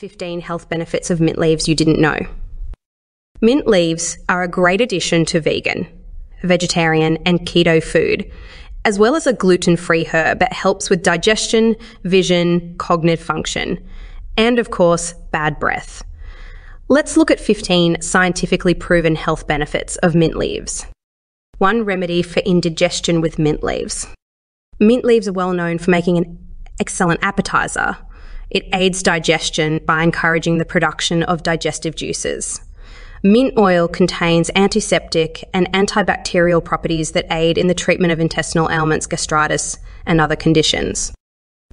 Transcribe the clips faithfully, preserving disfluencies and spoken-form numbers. fifteen health benefits of mint leaves you didn't know. Mint leaves are a great addition to vegan, vegetarian and keto food, as well as a gluten-free herb that helps with digestion, vision, cognitive function, and of course, bad breath. Let's look at fifteen scientifically proven health benefits of mint leaves. One remedy for indigestion with mint leaves. Mint leaves are well known for making an excellent appetizer. It aids digestion by encouraging the production of digestive juices. Mint oil contains antiseptic and antibacterial properties that aid in the treatment of intestinal ailments, gastritis, and other conditions.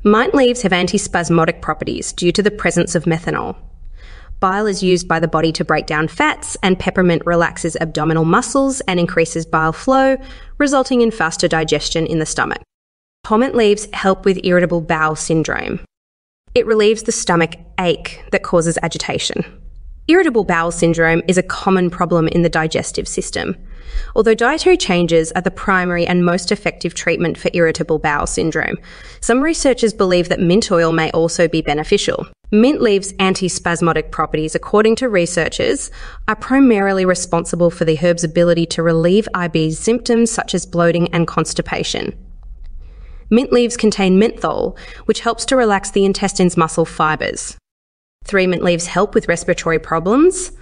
Mint leaves have antispasmodic properties due to the presence of methanol. Bile is used by the body to break down fats, and peppermint relaxes abdominal muscles and increases bile flow, resulting in faster digestion in the stomach. Pomegranate leaves help with irritable bowel syndrome. It relieves the stomach ache that causes agitation. Irritable bowel syndrome is a common problem in the digestive system, although dietary changes are the primary and most effective treatment for irritable bowel syndrome. Some researchers believe that mint oil may also be beneficial. Mint leaves' antispasmodic properties, according to researchers, are primarily responsible for the herb's ability to relieve I B symptoms such as bloating and constipation. Mint leaves contain menthol, which helps to relax the intestine's muscle fibers. Three mint leaves help with respiratory problems.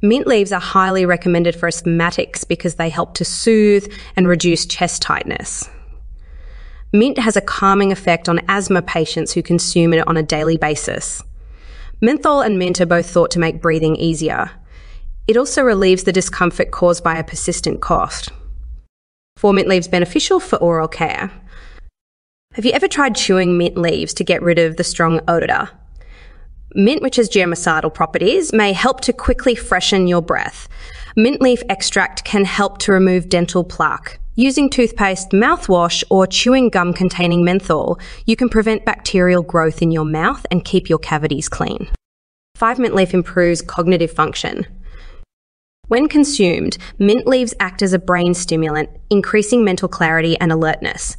Mint leaves are highly recommended for asthmatics because they help to soothe and reduce chest tightness. Mint has a calming effect on asthma patients who consume it on a daily basis. Menthol and mint are both thought to make breathing easier. It also relieves the discomfort caused by a persistent cough. Four mint leaves beneficial for oral care. Have you ever tried chewing mint leaves to get rid of the strong odour? Mint, which has germicidal properties, may help to quickly freshen your breath. Mint leaf extract can help to remove dental plaque. Using toothpaste, mouthwash, or chewing gum containing menthol, you can prevent bacterial growth in your mouth and keep your cavities clean. five Mint leaf improves cognitive function. When consumed, mint leaves act as a brain stimulant, increasing mental clarity and alertness.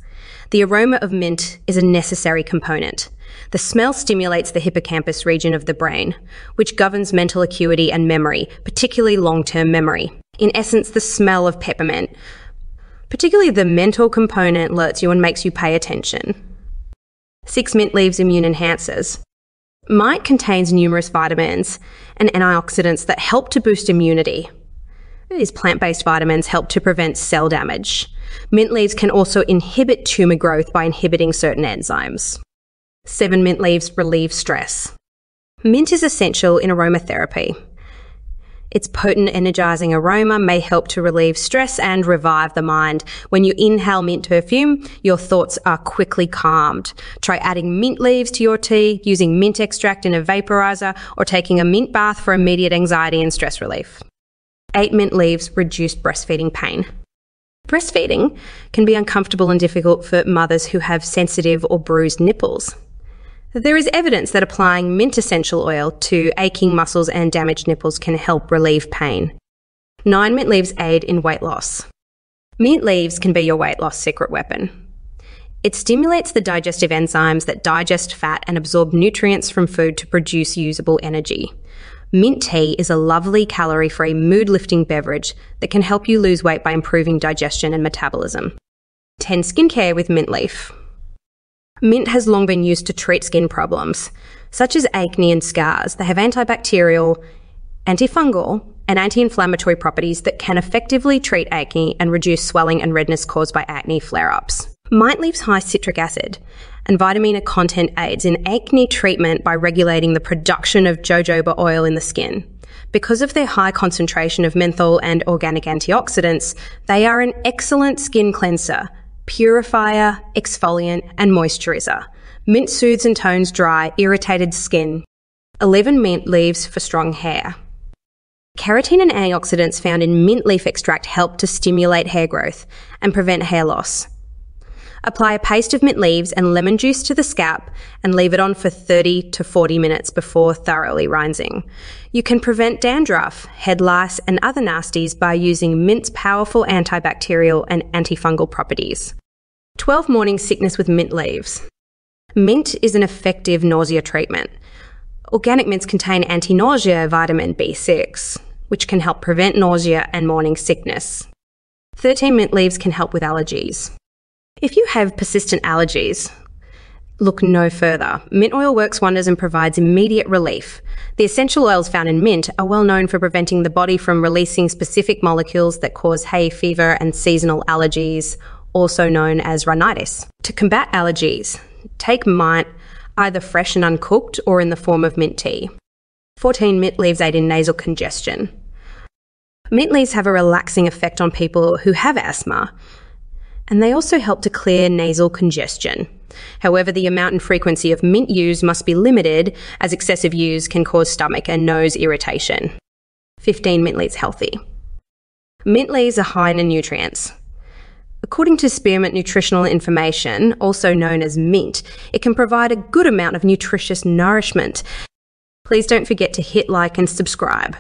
The aroma of mint is a necessary component. The smell stimulates the hippocampus region of the brain, which governs mental acuity and memory, particularly long-term memory. In essence, the smell of peppermint, particularly the mental component, alerts you and makes you pay attention. six Mint leaves immune enhancers. Mint contains numerous vitamins and antioxidants that help to boost immunity. These plant-based vitamins help to prevent cell damage. Mint leaves can also inhibit tumour growth by inhibiting certain enzymes. seven Mint leaves relieve stress. Mint is essential in aromatherapy. Its potent, energising aroma may help to relieve stress and revive the mind. When you inhale mint perfume, your thoughts are quickly calmed. Try adding mint leaves to your tea, using mint extract in a vaporizer, or taking a mint bath for immediate anxiety and stress relief. eight Mint leaves reduce breastfeeding pain. Breastfeeding can be uncomfortable and difficult for mothers who have sensitive or bruised nipples. There is evidence that applying mint essential oil to aching muscles and damaged nipples can help relieve pain. nine Mint leaves aid in weight loss. Mint leaves can be your weight loss secret weapon. It stimulates the digestive enzymes that digest fat and absorb nutrients from food to produce usable energy. Mint tea is a lovely calorie-free, mood-lifting beverage that can help you lose weight by improving digestion and metabolism. ten Skincare with mint leaf. Mint has long been used to treat skin problems, such as acne and scars. They have antibacterial, antifungal, and anti-inflammatory properties that can effectively treat acne and reduce swelling and redness caused by acne flare-ups. Mint leaves high citric acid and vitamin A content aids in acne treatment by regulating the production of jojoba oil in the skin. Because of their high concentration of menthol and organic antioxidants, they are an excellent skin cleanser, purifier, exfoliant, and moisturizer. Mint soothes and tones dry, irritated skin. eleven Mint leaves for strong hair. Keratin and antioxidants found in mint leaf extract help to stimulate hair growth and prevent hair loss. Apply a paste of mint leaves and lemon juice to the scalp and leave it on for thirty to forty minutes before thoroughly rinsing. You can prevent dandruff, head lice, and other nasties by using mint's powerful antibacterial and antifungal properties. twelve Morning sickness with mint leaves. Mint is an effective nausea treatment. Organic mints contain anti-nausea vitamin B six, which can help prevent nausea and morning sickness. thirteen mint leaves can help with allergies. If you have persistent allergies, look no further. Mint oil works wonders and provides immediate relief. The essential oils found in mint are well known for preventing the body from releasing specific molecules that cause hay fever and seasonal allergies, also known as rhinitis. To combat allergies, take mint either fresh and uncooked or in the form of mint tea. fourteen Mint leaves aid in nasal congestion. Mint leaves have a relaxing effect on people who have asthma, and they also help to clear nasal congestion. However, the amount and frequency of mint use must be limited, as excessive use can cause stomach and nose irritation. fifteen Mint leaves healthy. Mint leaves are high in nutrients. According to Spearmint Nutritional Information, also known as mint, it can provide a good amount of nutritious nourishment. Please don't forget to hit like and subscribe.